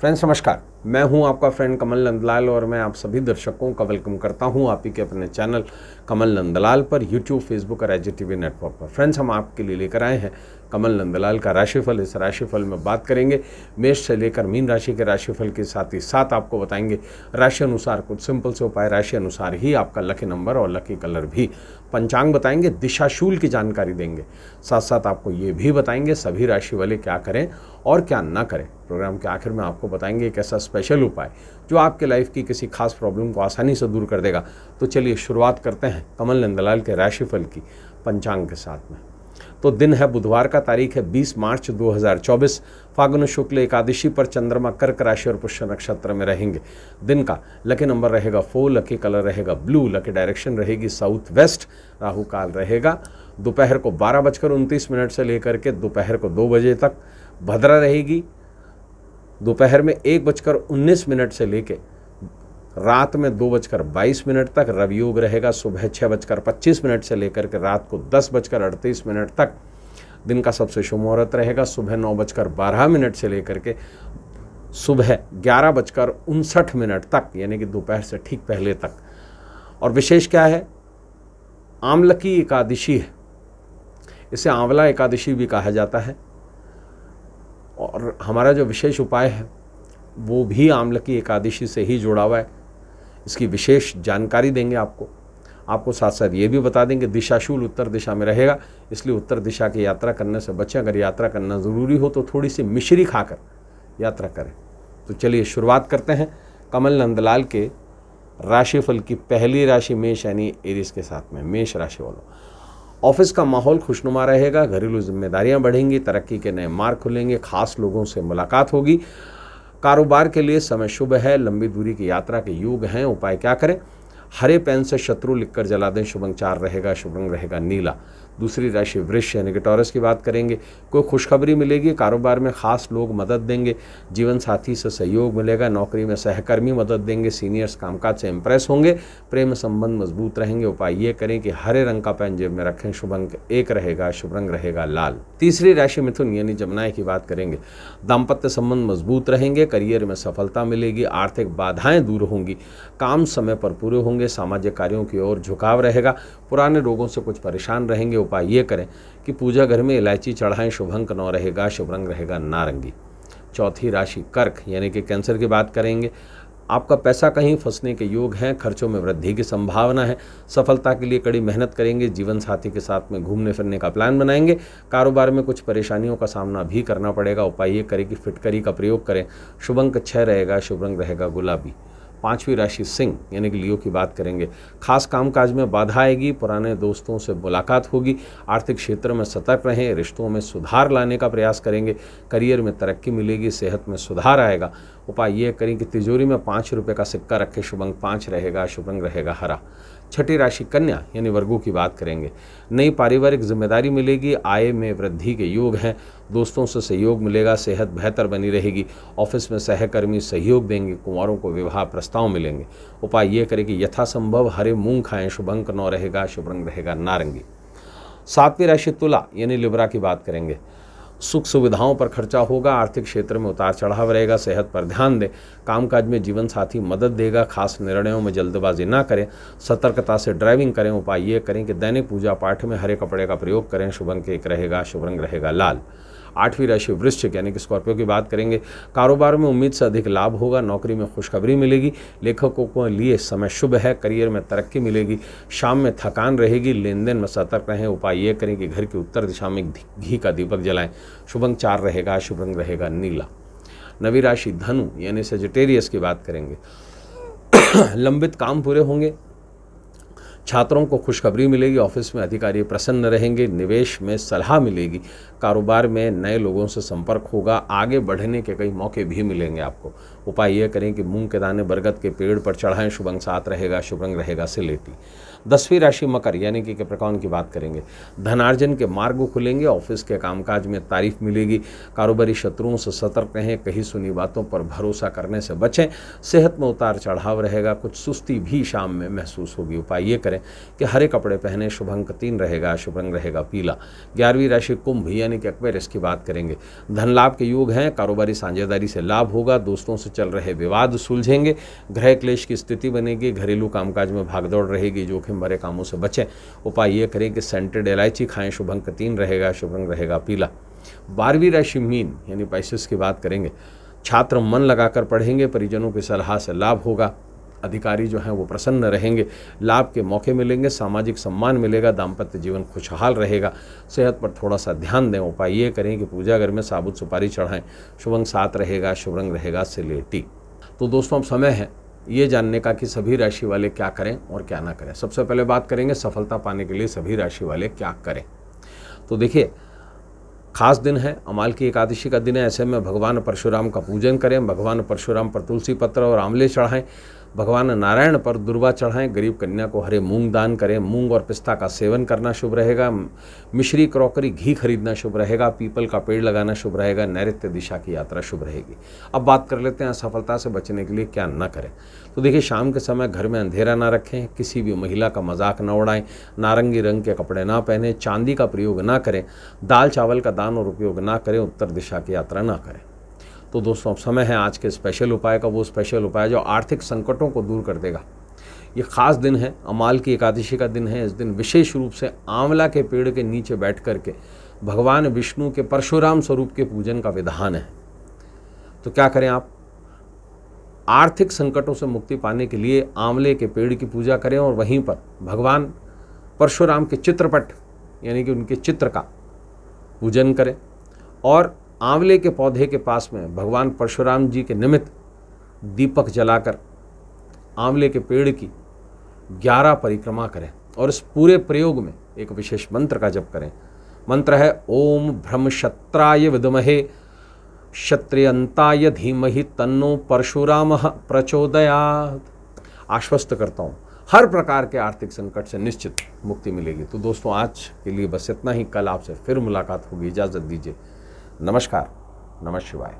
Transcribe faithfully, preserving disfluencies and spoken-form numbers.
Friends नमस्कार, मैं हूं आपका फ्रेंड कमल नंदलाल और मैं आप सभी दर्शकों का वेलकम करता हूं आप ही के अपने चैनल कमल नंदलाल पर, यूट्यूब, फेसबुक और अजित टीवी नेटवर्क पर। फ्रेंड्स, हम आपके लिए लेकर आए हैं कमल नंदलाल का राशिफल। इस राशिफल में बात करेंगे मेष से लेकर मीन राशि के राशिफल के साथ ही साथ आपको बताएंगे राशि अनुसार कुछ सिंपल से उपाय, राशि अनुसार ही आपका लकी नंबर और लकी कलर भी, पंचांग बताएंगे, दिशाशूल की जानकारी देंगे, साथ साथ आपको ये भी बताएंगे सभी राशि वाले क्या करें और क्या ना करें। प्रोग्राम के आखिर में आपको बताएंगे एक ऐसा स्पेशल उपाय जो आपके लाइफ की किसी खास प्रॉब्लम को आसानी से दूर कर देगा। तो चलिए शुरुआत करते हैं कमल नंदलाल के राशिफल की पंचांग के साथ में। तो दिन है बुधवार का, तारीख है बीस मार्च दो हज़ार चौबीस, फागुन शुक्ल एकादशी पर चंद्रमा कर्क राशि और पुष्य नक्षत्र में रहेंगे। दिन का लकी नंबर रहेगा फोर, लकी कलर रहेगा ब्लू, लकी डायरेक्शन रहेगी साउथ वेस्ट, राहु काल रहेगा दोपहर को बारह बजकर उनतीस मिनट से लेकर के दोपहर को दो बजे तक, भद्रा रहेगी दोपहर में एक बजकर उन्नीस मिनट से लेकर रात में दो बजकर बाईस मिनट तक, रवियोग रहेगा सुबह छः बजकर पच्चीस मिनट से लेकर के रात को दस बजकर अड़तीस मिनट तक। दिन का सबसे शुभ मुहूर्त रहेगा सुबह नौ बजकर बारह मिनट से लेकर के सुबह ग्यारह बजकर उनसठ मिनट तक, यानी कि दोपहर से ठीक पहले तक। और विशेष क्या है, आमलकी एकादशी है, इसे आंवला एकादशी भी कहा जाता है। और हमारा जो विशेष उपाय है वो भी आमलकी एकादशी से ही जुड़ा हुआ है, इसकी विशेष जानकारी देंगे आपको। आपको साथ साथ ये भी बता देंगे दिशाशूल उत्तर दिशा में रहेगा, इसलिए उत्तर दिशा की यात्रा करने से बचें। अगर यात्रा करना ज़रूरी हो तो थोड़ी सी मिश्री खाकर यात्रा करें। तो चलिए शुरुआत करते हैं कमल नंदलाल के राशिफल की पहली राशि मेष यानी एरीज के साथ में। मेष राशि वालों, ऑफिस का माहौल खुशनुमा रहेगा, घरेलू जिम्मेदारियां बढ़ेंगी, तरक्की के नए मार्ग खुलेंगे, खास लोगों से मुलाकात होगी। कारोबार के लिए समय शुभ है, लंबी दूरी की यात्रा के योग हैं। उपाय क्या करें, हरे पेन से शत्रु लिखकर जला दें। शुभ अंक रहेगा, शुभ रंग रहेगा नीला। दूसरी राशि वृष यानी कि टॉरस की बात करेंगे। कोई खुशखबरी मिलेगी, कारोबार में खास लोग मदद देंगे, जीवन साथी से सहयोग मिलेगा, नौकरी में सहकर्मी मदद देंगे, सीनियर्स कामकाज से इंप्रेस होंगे, प्रेम संबंध मजबूत रहेंगे। उपाय ये करें कि हरे रंग का पेन जेब में रखें, शुभ अंक एक रहेगा, शुभ रंग रहेगा लाल। तीसरी राशि मिथुन यानी जमुनाए की बात करेंगे। दाम्पत्य संबंध मजबूत रहेंगे, करियर में सफलता मिलेगी, आर्थिक बाधाएं दूर होंगी, काम समय पर पूरे होंगे, सामाजिक कार्यों की ओर झुकाव रहेगा, पुराने रोगों से कुछ परेशान रहेंगे। उपाय ये करें कि पूजा घर में इलायची चढ़ाएं। शुभ अंक नौ रहेगा, शुभ रंग रहेगा नारंगी। चौथी राशि कर्क यानी कि कैंसर की बात करेंगे। आपका पैसा कहीं फंसने के योग हैं, खर्चों में वृद्धि की संभावना है, सफलता के लिए कड़ी मेहनत करेंगे, जीवन साथी के साथ में घूमने फिरने का प्लान बनाएंगे, कारोबार में कुछ परेशानियों का सामना भी करना पड़ेगा। उपाय ये करें कि फिटकरी का प्रयोग करें। शुभ अंक छः रहेगा, शुभ रंग रहेगा गुलाबी। पांचवी राशि सिंह यानी कि लियो की बात करेंगे। खास कामकाज में बाधा आएगी, पुराने दोस्तों से मुलाकात होगी, आर्थिक क्षेत्र में सतर्क रहें, रिश्तों में सुधार लाने का प्रयास करेंगे, करियर में तरक्की मिलेगी, सेहत में सुधार आएगा। उपाय ये करें कि तिजोरी में पाँच रुपये का सिक्का रखें। शुभ अंक पाँच रहेगा, शुभ रंग रहेगा हरा। छठी राशि कन्या यानी वर्गों की बात करेंगे। नई पारिवारिक जिम्मेदारी मिलेगी, आय में वृद्धि के योग हैं, दोस्तों से सहयोग मिलेगा, सेहत बेहतर बनी रहेगी, ऑफिस में सहकर्मी सहयोग देंगे, कुंवारों को विवाह प्रस्ताव मिलेंगे। उपाय ये करें कि यथासंभव हरे मूंग खाएं। शुभ अंक नौ रहेगा, शुभ रंग रहेगा नारंगी। सातवीं राशि तुला यानी लिब्रा की बात करेंगे। सुख सुविधाओं पर खर्चा होगा, आर्थिक क्षेत्र में उतार चढ़ाव रहेगा, सेहत पर ध्यान दें, कामकाज में जीवन साथी मदद देगा, खास निर्णयों में जल्दबाजी ना करें, सतर्कता से ड्राइविंग करें। उपाय ये करें कि दैनिक पूजा पाठ में हरे कपड़े का प्रयोग करें। शुभ अंक एक रहेगा, शुभ रंग रहेगा लाल। आठवीं राशि वृश्चिक यानी कि स्कॉर्पियो की बात करेंगे। कारोबार में उम्मीद से अधिक लाभ होगा, नौकरी में खुशखबरी मिलेगी, लेखकों के लिए समय शुभ है, करियर में तरक्की मिलेगी, शाम में थकान रहेगी, लेन देन में सतर्क रहें। उपाय ये करें कि घर की उत्तर दिशा में घी का दीपक जलाएं। शुभ अंक चार रहेगा, शुभ रंग रहेगा नीला। नवी राशि धनु यानी सेजिटेरियस की बात करेंगे। लंबित काम पूरे होंगे, छात्रों को खुशखबरी मिलेगी, ऑफिस में अधिकारी प्रसन्न रहेंगे, निवेश में सलाह मिलेगी, कारोबार में नए लोगों से संपर्क होगा, आगे बढ़ने के कई मौके भी मिलेंगे आपको। उपाय यह करें कि मूंग के दाने बरगद के पेड़ पर चढ़ाएं। शुभ अंक सात रहेगा, शुभ रंग रहेगा सिलेटी। दसवीं राशि मकर यानी कि कैप्रिकॉर्न की बात करेंगे। धनार्जन के मार्ग खुलेंगे, ऑफिस के कामकाज में तारीफ मिलेगी, कारोबारी शत्रुओं से सतर्क रहें, कहीं सुनी बातों पर भरोसा करने से बचें, सेहत में उतार चढ़ाव रहेगा, कुछ सुस्ती भी शाम में महसूस होगी। उपाय ये करें करें कि हरे कपड़े पहने, शुभ अंक तीन रहेगा, शुभ रंग रहेगा पीला। ग्यारहवीं राशि कुंभ यानी कि एक्वेरियस की बात करेंगे। धन लाभ के योग हैं, कारोबारी साझेदारी से लाभ होगा, दोस्तों से चल रहे विवाद सुलझेंगे, ग्रह क्लेश की स्थिति बनेगी, घरेलू कामकाज में भागदौड़ रहेगी, जोखिम भरे कामों से बचें। उपाय ये करें कि सेंटेड इलायची खाएं, शुभ अंक तीन रहेगा, शुभ रंग रहेगा पीला। बारहवीं राशि मीन यानी पाइसेस की बात करेंगे। छात्र मन लगाकर पढ़ेंगे, परिजनों की सलाह से लाभ होगा, अधिकारी जो हैं वो प्रसन्न रहेंगे, लाभ के मौके मिलेंगे, सामाजिक सम्मान मिलेगा, दाम्पत्य जीवन खुशहाल रहेगा। सेहत पर थोड़ा सा ध्यान दें। उपाय ये करें कि पूजा घर में साबुत सुपारी चढ़ाएं, शुभ अंक सात रहेगा, शुभ रंग रहेगा सिलेटी। तो दोस्तों अब समय है ये जानने का कि सभी राशि वाले क्या करें और क्या ना करें। सबसे पहले बात करेंगे सफलता पाने के लिए सभी राशि वाले क्या करें। तो देखिए खास दिन है, आमलकी एकादशी का दिन है, ऐसे में भगवान परशुराम का पूजन करें। भगवान परशुराम पर तुलसी पत्र और आंवले चढ़ाएं, भगवान नारायण पर दुर्वा चढ़ाएं, गरीब कन्या को हरे मूंग दान करें। मूंग और पिस्ता का सेवन करना शुभ रहेगा, मिश्री क्रॉकरी घी खरीदना शुभ रहेगा, पीपल का पेड़ लगाना शुभ रहेगा, नैऋत्य दिशा की यात्रा शुभ रहेगी। अब बात कर लेते हैं असफलता से बचने के लिए क्या ना करें। तो देखिए शाम के समय घर में अंधेरा ना रखें, किसी भी महिला का मजाक ना उड़ाएं, नारंगी रंग के कपड़े ना पहने, चांदी का प्रयोग ना करें, दाल चावल का दान और उपयोग ना करें, उत्तर दिशा की यात्रा ना करें। तो दोस्तों अब समय है आज के स्पेशल उपाय का, वो स्पेशल उपाय जो आर्थिक संकटों को दूर कर देगा। ये खास दिन है, आमलकी एकादशी का दिन है। इस दिन विशेष रूप से आंवला के पेड़ के नीचे बैठ करके भगवान विष्णु के परशुराम स्वरूप के पूजन का विधान है। तो क्या करें आप? आर्थिक संकटों से मुक्ति पाने के लिए आंवले के पेड़ की पूजा करें और वहीं पर भगवान परशुराम के चित्रपट यानी कि उनके चित्र का पूजन करें और आंवले के पौधे के पास में भगवान परशुराम जी के निमित्त दीपक जलाकर आंवले के पेड़ की ग्यारह परिक्रमा करें और इस पूरे प्रयोग में एक विशेष मंत्र का जप करें। मंत्र है ओम भ्रम क्षत्राय विद्महे क्षत्रयंताय धीमहि तन्नो परशुराम प्रचोदयात्। आश्वस्त करता हूँ हर प्रकार के आर्थिक संकट से निश्चित मुक्ति मिलेगी। तो दोस्तों आज के लिए बस इतना ही, कल आपसे फिर मुलाकात होगी। इजाज़त दीजिए। नमस्कार। नमः शिवाय।